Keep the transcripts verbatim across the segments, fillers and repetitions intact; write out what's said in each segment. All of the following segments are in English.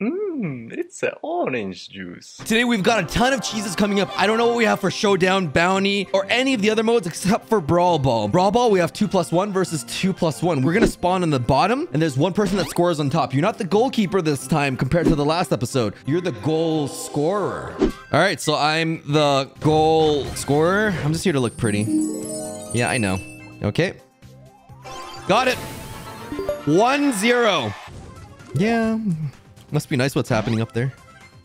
Mmm, it's an orange juice. Today we've got a ton of cheeses coming up. I don't know what we have for Showdown, Bounty, or any of the other modes except for Brawl Ball. Brawl Ball, we have two plus one versus two plus one. We're going to spawn on the bottom, and there's one person that scores on top. You're not the goalkeeper this time compared to the last episode. You're the goal scorer. All right, so I'm the goal scorer. I'm just here to look pretty. Yeah, I know. Okay. Got it. one zero. Yeah. Must be nice what's happening up there.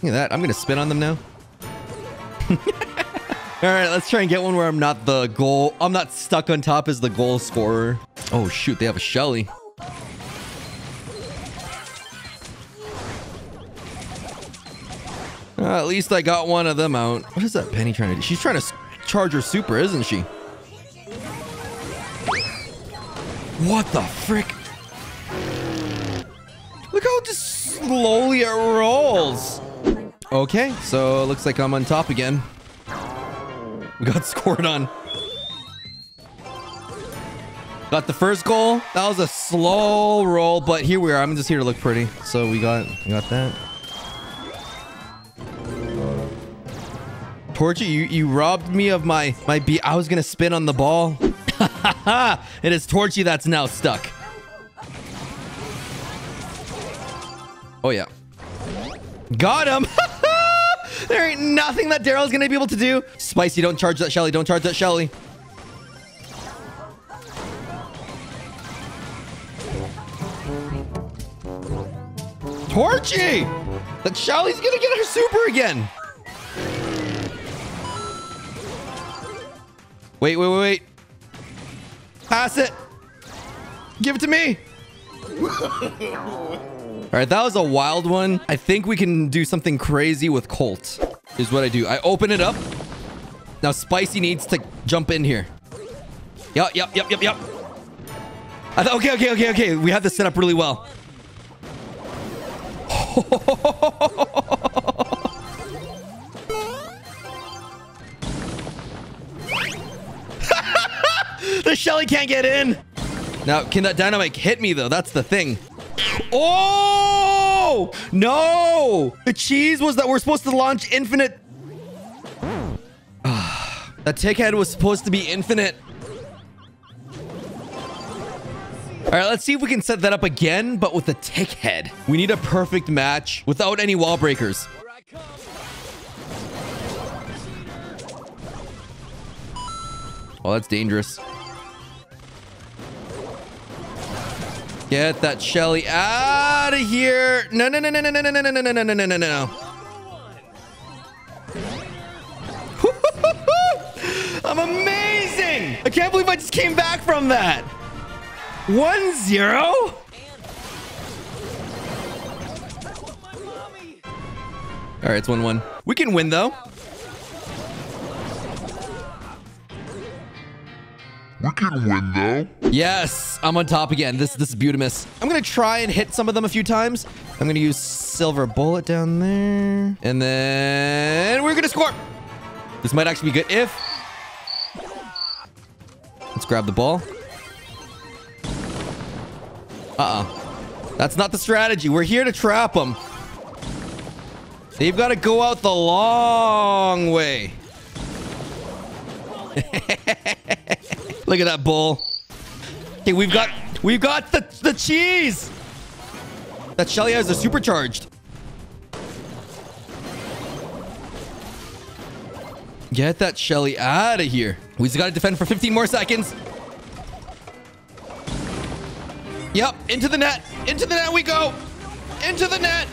Look at that. I'm going to spin on them now. All right, let's try and get one where I'm not the goal. I'm not stuck on top as the goal scorer. Oh, shoot. They have a Shelly. Uh, at least I got one of them out. What is that Penny trying to do? She's trying to charge her super, isn't she? What the frick? Look how just slowly it rolls. Okay, so it looks like I'm on top again. We got scored on. Got the first goal. That was a slow roll, but here we are. I'm just here to look pretty. So we got we got that. Torchy, you, you robbed me of my, my B. I was going to spin on the ball. It is Torchy that's now stuck. Oh, yeah. Got him. There ain't nothing that Daryl's going to be able to do. Spicy, don't charge that Shelly. Don't charge that Shelly. Torchy! That Shelly's going to get her super again. Wait, wait, wait, wait. Pass it. Give it to me. All right, that was a wild one. I think we can do something crazy with Colt, is what I do. I open it up. Now Spicy needs to jump in here. Yup, yup, yup, yup, yup. I thought, okay, okay, okay, okay. We have this set up really well. The Shelly can't get in. Now, can that dynamite hit me, though? That's the thing. Oh, no. The cheese was that we're supposed to launch infinite. That tick head was supposed to be infinite. All right, let's see if we can set that up again, but with a tick head. We need a perfect match without any wall breakers. Oh, that's dangerous. Get that Shelly out of here. No, no, no, no, no, no, no, no, no, no, no, no, no, no, no. I'm amazing. I can't believe I just came back from that. One zero. All right, it's one one. We can win, though. We can win, though. Yes, I'm on top again. This this is beautimous. I'm going to try and hit some of them a few times. I'm going to use Silver Bullet down there. And then we're going to score. This might actually be good if... Let's grab the ball. Uh-uh. That's not the strategy. We're here to trap them. They've got to go out the long way. Look at that bull. Okay, we've got we've got the, the cheese. That Shelly has a supercharged. Get that Shelly out of here. We just gotta defend for fifteen more seconds. Yep, into the net. Into the net we go. Into the net.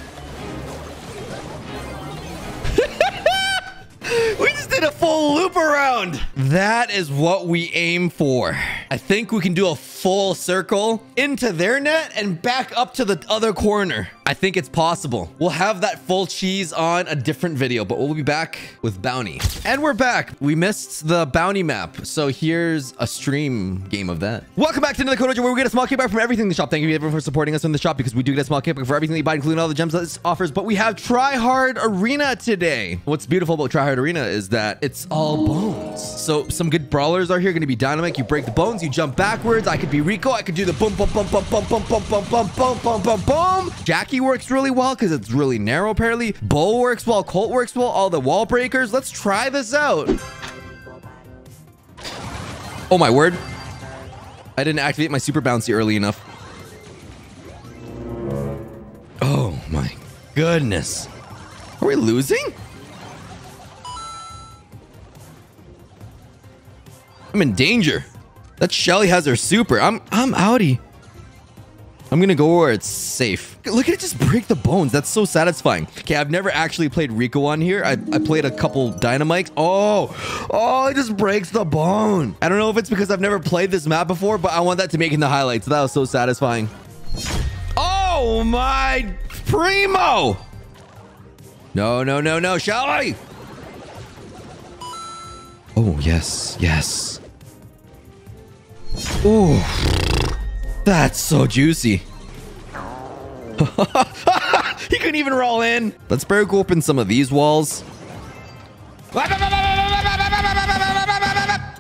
We just did a full loop around. That is what we aim for. I think we can do a full circle into their net and back up to the other corner. I think it's possible. We'll have that full cheese on a different video, but we'll be back with Bounty. And we're back. We missed the Bounty map. So here's a stream game of that. Welcome back to another Code O J, where we get a small kickback from everything in the shop. Thank you everyone for supporting us in the shop, because we do get a small kickback for everything that you buy, including all the gems that this offers. But we have TryHard Arena today. What's beautiful about TryHard Arena is that it's all bones. So some good brawlers are here. Going to be dynamic. You break the bones. You jump backwards. I could be Rico. I could do the boom, boom, boom, boom, boom, boom, boom, boom, boom, boom, boom, boom, boom. Jackie Lucky works really well because it's really narrow apparently. Bow works well, Colt works well, all the wall breakers. Let's try this out. Oh my word. I didn't activate my super bouncy early enough. Oh my goodness. Are we losing? I'm in danger. That Shelly has her super. I'm I'm outie. I'm gonna go where it's safe. Look at it just break the bones. That's so satisfying. Okay, I've never actually played Rico on here. I, I played a couple Dynamites. Oh, oh, it just breaks the bone. I don't know if it's because I've never played this map before, but I want that to make in the highlights. That was so satisfying. Oh my primo. No, no, no, no, Shelly. Oh, yes, yes. Oh. That's so juicy. He couldn't even roll in. Let's break open some of these walls.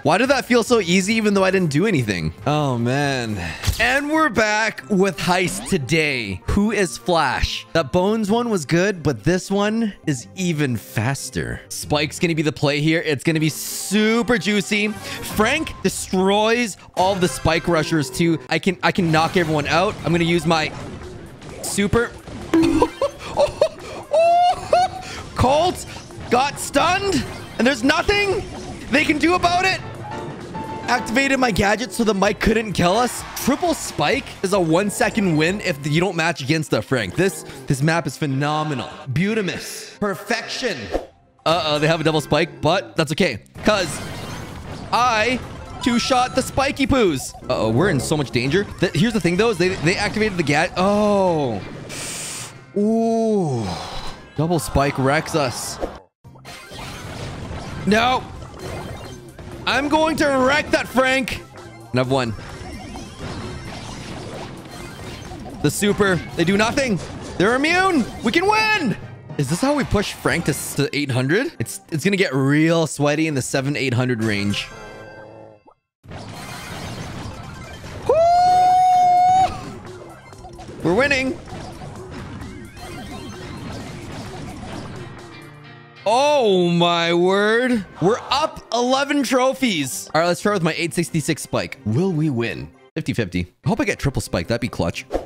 Why did that feel so easy even though I didn't do anything? Oh, man. And we're back with Heist today. Who is Flash? That Bones one was good, but this one is even faster. Spike's going to be the play here. It's going to be super juicy. Frank destroys all the Spike Rushers too. I can, I can knock everyone out. I'm going to use my super. Colt got stunned and there's nothing they can do about it. Activated my gadget so the mic couldn't kill us. Triple spike is a one second win if you don't match against the Frank. This this map is phenomenal. Beautimus. Perfection. Uh-oh, they have a double spike, but that's okay. Because I two-shot the spiky poos. Uh-oh, we're in so much danger. Th here's the thing, though, is they, they activated the gadget. Oh. Ooh. Double spike wrecks us. No. I'm going to wreck that Frank. And I've won. The super. They do nothing. They're immune. We can win. Is this how we push Frank to, to eight hundred? It's it's going to get real sweaty in the seven eight hundred range. Woo! We're winning. Oh my word. We're up eleven trophies. All right, let's start with my eight sixty-six spike. Will we win? fifty fifty. I hope I get triple spike. That'd be clutch. Eh,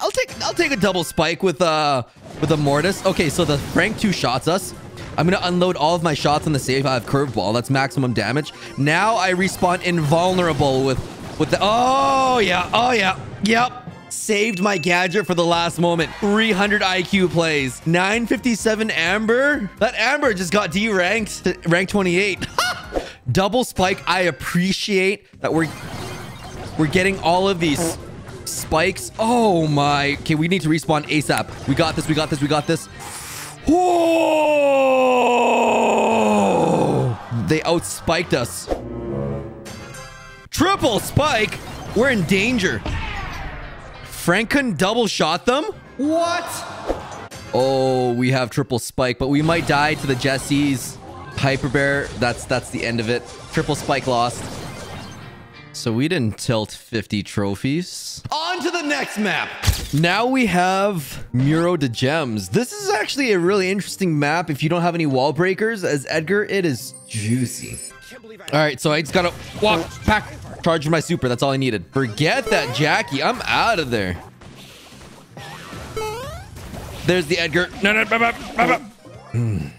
I'll take I'll take a double spike with uh with a mortis. Okay, so the Frank two shots us. I'm gonna unload all of my shots on the save. I have curveball. That's maximum damage. Now I respawn invulnerable with with the oh yeah. Oh yeah. Yep. Saved my gadget for the last moment. three hundred I Q plays. nine fifty-seven Amber. That Amber just got deranked to rank twenty-eight. Double spike. I appreciate that we're we're getting all of these spikes. Oh my. Okay, we need to respawn ASAP. We got this. We got this. We got this. Whoa! They outspiked us. Triple spike. We're in danger. Frank couldn't double shot them? What? Oh, we have triple spike, but we might die to the Jessies. Hyper Bear, that's that's the end of it. Triple spike lost. So we didn't tilt fifty trophies. On to the next map. Now we have Muro de Gems. This is actually a really interesting map. If you don't have any wall breakers as Edgar, it is juicy. All right, so I just gotta walk back. Charge my super. That's all I needed. Forget that Jackie. I'm out of there. There's the Edgar. No, no, no, no, no, no.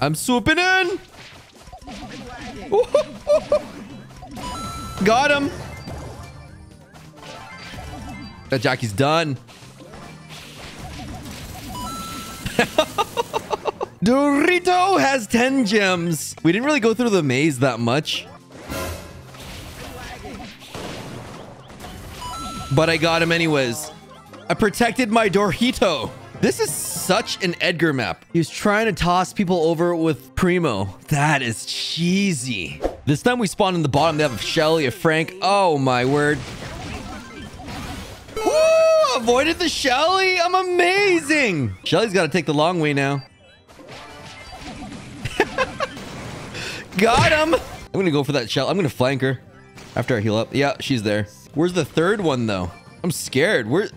I'm swooping in. Got him. That Jackie's done. Dorito has ten gems. We didn't really go through the maze that much. But I got him anyways. I protected my Dorito. This is such an Edgar map. He was trying to toss people over with Primo. That is cheesy. This time we spawned in the bottom. They have a Shelly, a Frank. Oh my word. Woo! Avoided the Shelly. I'm amazing. Shelly's got to take the long way now. Got him. I'm going to go for that shell. I'm going to flank her after I heal up. Yeah, she's there. Where's the third one, though? I'm scared. We're...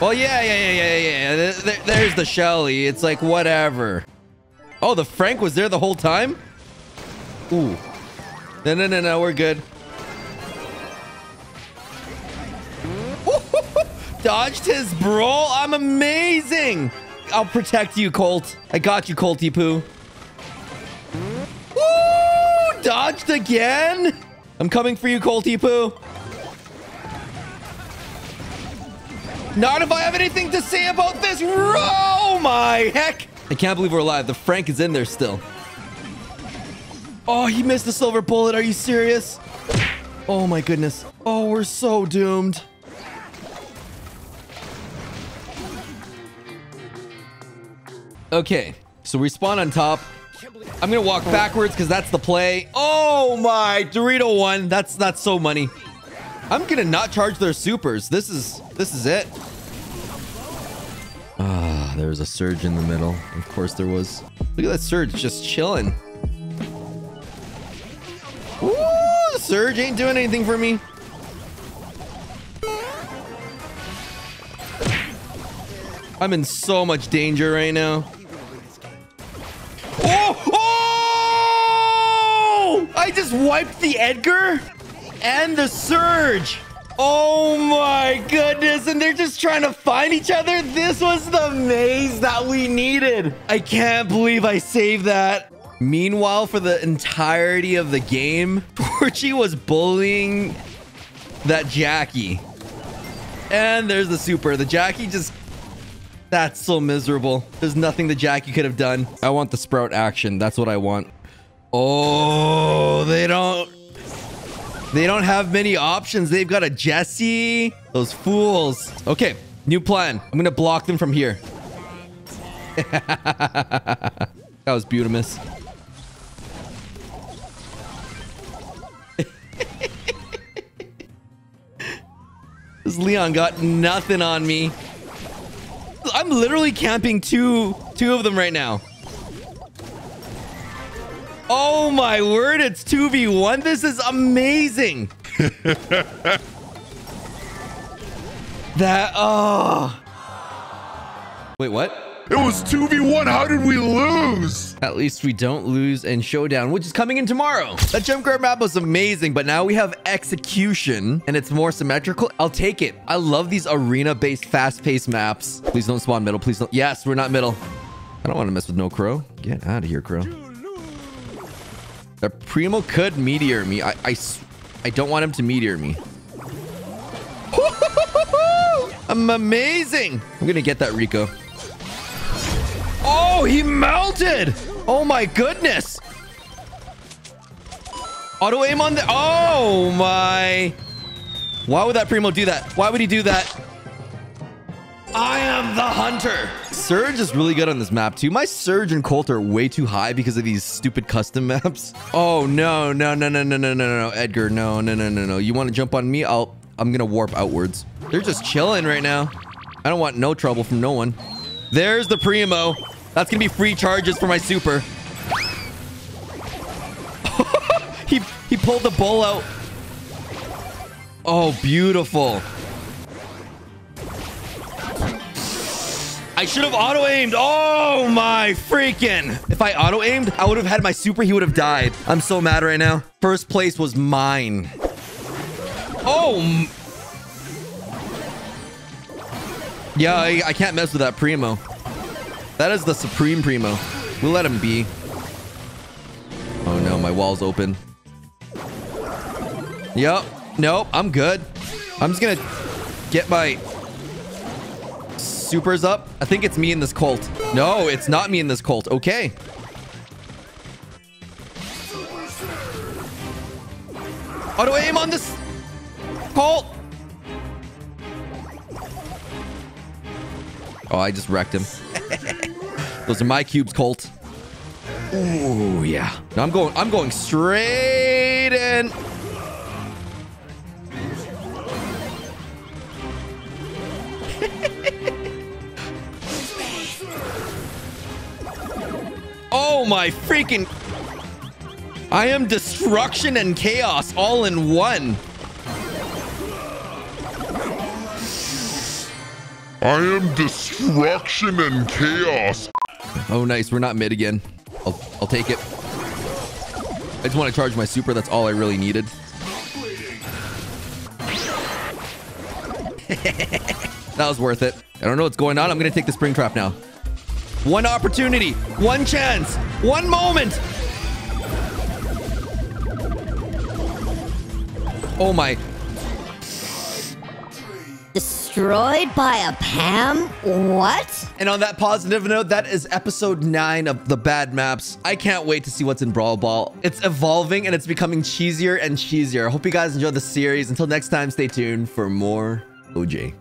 Well, yeah, yeah, yeah, yeah, yeah. There, there's the Shelly. It's like, whatever. Oh, the Frank was there the whole time? Ooh. No, no, no, no. We're good. Dodged his brawl. I'm amazing. I'll protect you, Colt. I got you, Colty Poo. Woo! Dodged again. I'm coming for you, Colty Poo. Not if I have anything to say about this. Oh, my heck. I can't believe we're alive. The Frank is in there still. Oh, he missed the silver bullet. Are you serious? Oh, my goodness. Oh, we're so doomed. Okay, so we spawn on top. I'm going to walk backwards because that's the play. Oh, my. Dorito won. That's, that's so money. I'm gonna not charge their supers. This is this is it. Ah, there was a surge in the middle. Of course there was. Look at that surge just chilling. Woo! The surge ain't doing anything for me. I'm in so much danger right now. Oh! Oh! I just wiped the Edgar? And the surge. Oh my goodness. And they're just trying to find each other. This was the maze that we needed. I can't believe I saved that. Meanwhile, for the entirety of the game, Torchy was bullying that Jackie. And there's the super. The Jackie just... That's so miserable. There's nothing the Jackie could have done. I want the Sprout action. That's what I want. Oh, they don't... They don't have many options. They've got a Jessie. Those fools. Okay, new plan. I'm going to block them from here. That was beautiful. This Leon got nothing on me. I'm literally camping two, two of them right now. Oh my word, it's two v one. This is amazing. That, oh. Wait, what? It was two v one. How did we lose? At least we don't lose in Showdown, which is coming in tomorrow. That jump guard map was amazing, but now we have Execution, and it's more symmetrical. I'll take it. I love these arena-based, fast-paced maps. Please don't spawn middle. Please don't. Yes, we're not middle. I don't want to mess with no Crow. Get out of here, Crow. The Primo could meteor me. I, I, I don't want him to meteor me. I'm amazing. I'm going to get that Rico. Oh, he melted. Oh, my goodness. Auto aim on the... Oh, my. Why would that Primo do that? Why would he do that? I am the hunter. Surge is really good on this map too. My Surge and Colt are way too high because of these stupid custom maps. Oh no, no, no, no, no, no, no, no, Edgar, no, no, no, no, no. You want to jump on me? I'll, I'm gonna warp outwards. They're just chilling right now. I don't want no trouble from no one. There's the Primo. That's gonna be free charges for my super. he he pulled the bowl out. Oh, beautiful. I should have auto-aimed. Oh, my freaking. If I auto-aimed, I would have had my super. He would have died. I'm so mad right now. First place was mine. Oh. Yeah, I, I can't mess with that Primo. That is the Supreme Primo. We'll let him be. Oh, no. My wall's open. Yep. Nope. I'm good. I'm just going to get my... Super's up. I think it's me in this Colt. No, it's not me in this Colt. Okay. Auto aim on this Colt. Oh, I just wrecked him. Those are my cubes, Colt. Oh yeah. Now I'm going. I'm going straight in. Oh my freaking... I am destruction and chaos all in one. I am destruction and chaos. Oh, nice. We're not mid again. I'll, I'll take it. I just want to charge my super. That's all I really needed. That was worth it. I don't know what's going on. I'm going to take the spring trap now. One opportunity, one chance, one moment. Oh my. Destroyed by a Pam? What? And on that positive note, that is episode nine of the bad maps. I can't wait to see what's in Brawl Ball. It's evolving and it's becoming cheesier and cheesier. I hope you guys enjoy the series. Until next time, stay tuned for more O J.